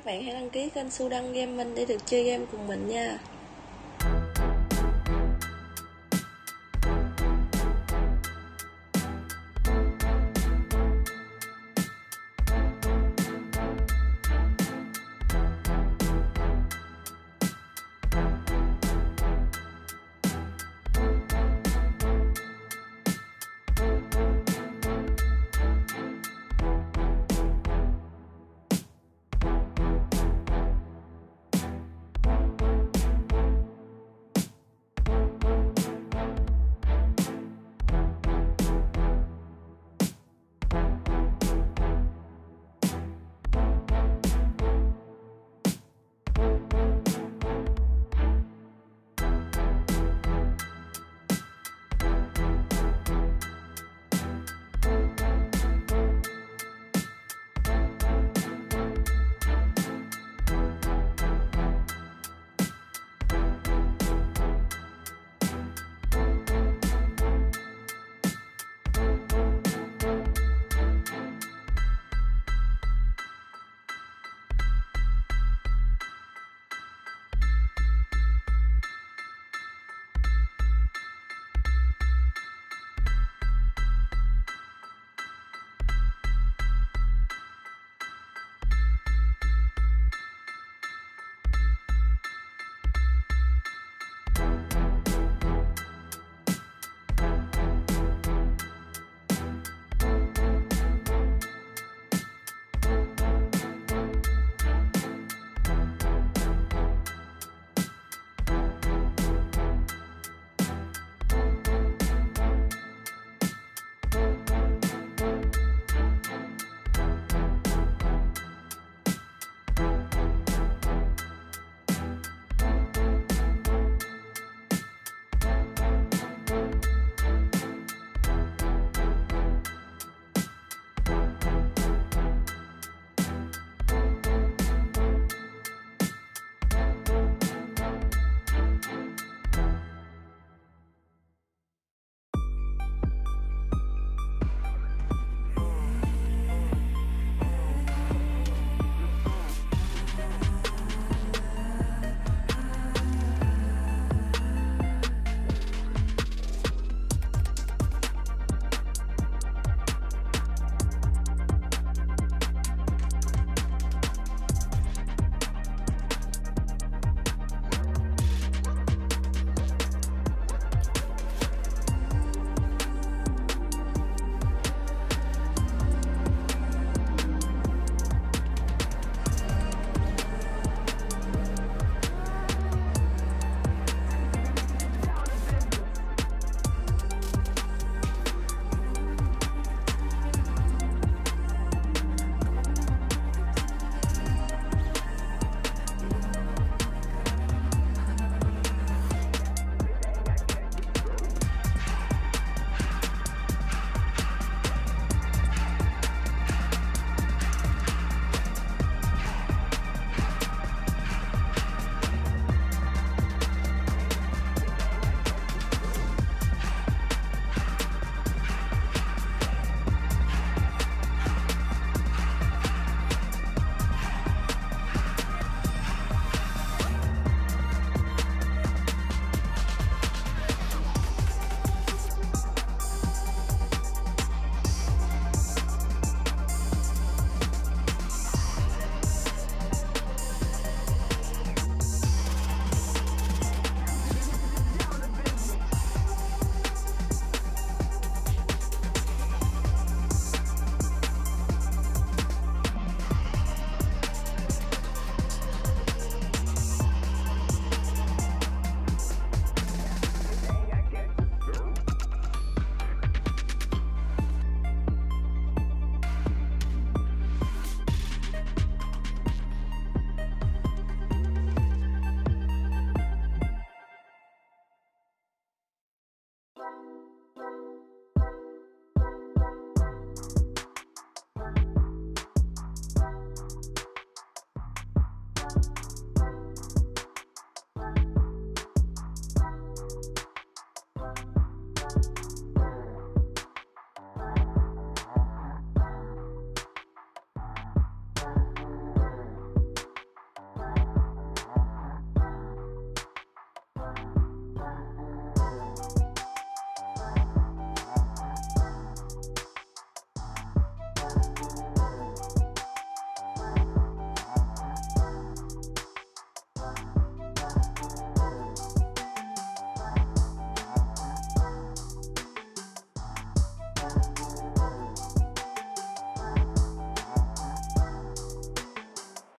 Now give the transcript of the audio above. Các bạn hãy đăng ký kênh Su Dang Gaming để được chơi game cùng mình nha.